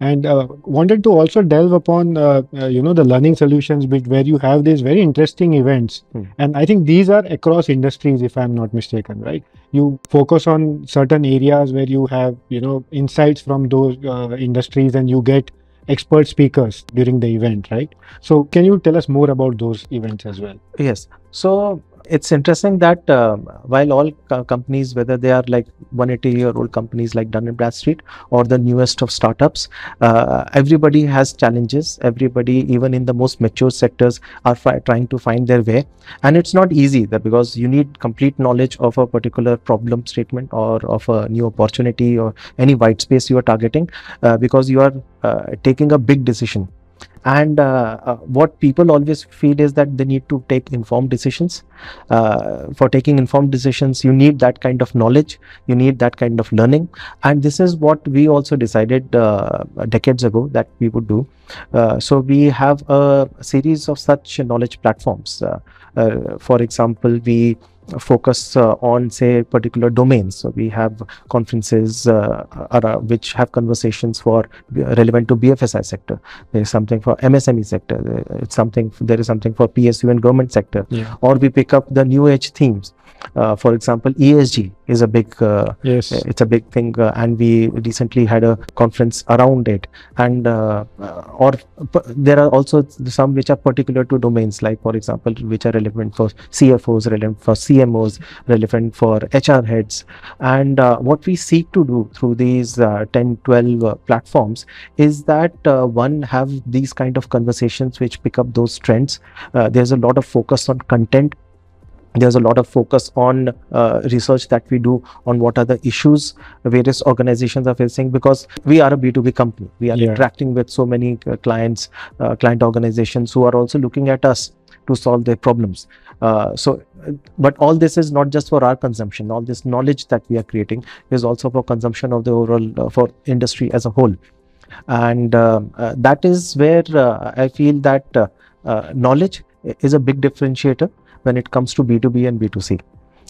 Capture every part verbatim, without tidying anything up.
and uh, wanted to also delve upon uh, uh, you know the learning solutions bit, where you have these very interesting events. Mm. And I think these are across industries, if I'm not mistaken, right? You focus on certain areas where you have you know insights from those uh, industries, and you get expert speakers during the event, right? So can you tell us more about those events as well? Yes. So it's interesting that uh, while all co companies, whether they are like one hundred eighty year old companies like Dun and Bradstreet or the newest of startups, uh, everybody has challenges. Everybody, even in the most mature sectors, are trying to find their way. And it's not easy, that because you need complete knowledge of a particular problem statement or of a new opportunity or any white space you are targeting, uh, because you are uh, taking a big decision. And uh, uh, what people always feel is that they need to take informed decisions. Uh, for taking informed decisions, you need that kind of knowledge, you need that kind of learning. And this is what we also decided uh, decades ago that we would do. Uh, so we have a series of such knowledge platforms. Uh, uh, for example, we focus uh, on, say, particular domains. So we have conferences uh, around, which have conversations for relevant to B F S I sector. There is something for M S M E sector. It's something there is something for P S U and government sector. Yeah. Or we pick up the new age themes. Uh, for example, E S G is a big uh, yes. It's a big thing, uh, and we recently had a conference around it. And uh, or there are also some which are particular to domains, like for example, which are relevant for C F Os, relevant for C M Os, relevant for H R heads. And uh, what we seek to do through these uh, ten, twelve uh, platforms is that uh, one, have these kind of conversations which pick up those trends. Uh, there's a lot of focus on content. There's a lot of focus on uh, research that we do on what are the issues various organizations are facing, because we are a B two B company. We are yeah. interacting with so many uh, clients, uh, client organizations who are also looking at us to solve their problems. Uh, so, but all this is not just for our consumption. All this knowledge that we are creating is also for consumption of the overall, uh, for industry as a whole. And uh, uh, that is where uh, I feel that uh, uh, knowledge is a big differentiator when it comes to B two B and B two C.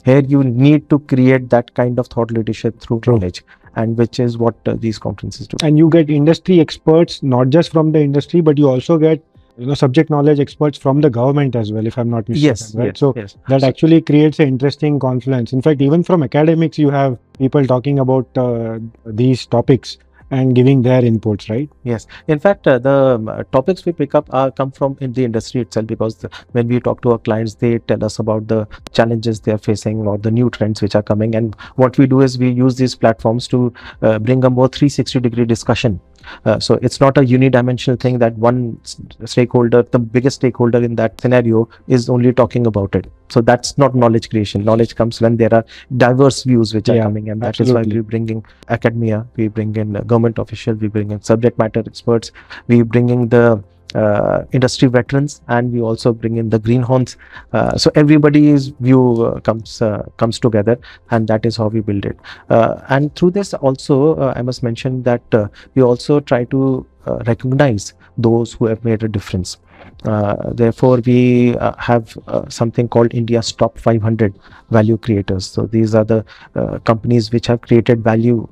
Here you need to create that kind of thought leadership through True. knowledge, and which is what uh, these conferences do. And you get industry experts, not just from the industry, but you also get you know subject knowledge experts from the government as well, if I'm not mistaken. Yes, right? yes, so yes. that actually creates an interesting confluence. In fact, even from academics, you have people talking about uh, these topics and giving their inputs, right? Yes. In fact, uh, the um, topics we pick up are come from in the industry itself, because the, when we talk to our clients, they tell us about the challenges they are facing or the new trends which are coming. And what we do is we use these platforms to uh, bring a more three sixty degree discussion. Uh, so it's not a unidimensional thing that one stakeholder, the biggest stakeholder in that scenario, is only talking about it. So that's not knowledge creation. Knowledge comes when there are diverse views which yeah, are coming, and that absolutely. is why we bring in academia, we bring in government officials, we bring in subject matter experts, we bring in the uh, industry veterans, and we also bring in the greenhorns. Uh, so everybody's view uh, comes uh, comes together, and that is how we build it. Uh, and through this also, uh, I must mention that uh, we also try to uh, recognize those who have made a difference. Uh, therefore, we uh, have uh, something called India's top five hundred value creators. So these are the uh, companies which have created value,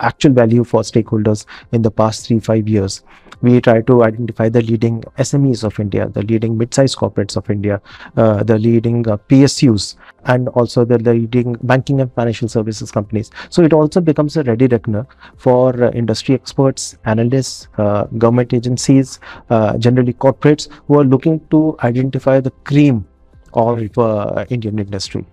actual value for stakeholders in the past three, five years. We try to identify the leading S M Es of India, the leading mid-sized corporates of India, uh, the leading uh, P S Us, and also the, the leading banking and financial services companies. So it also becomes a ready reckoner for uh, industry experts, analysts, uh, government agencies, uh, generally corporates, who are looking to identify the cream of uh, Indian industry.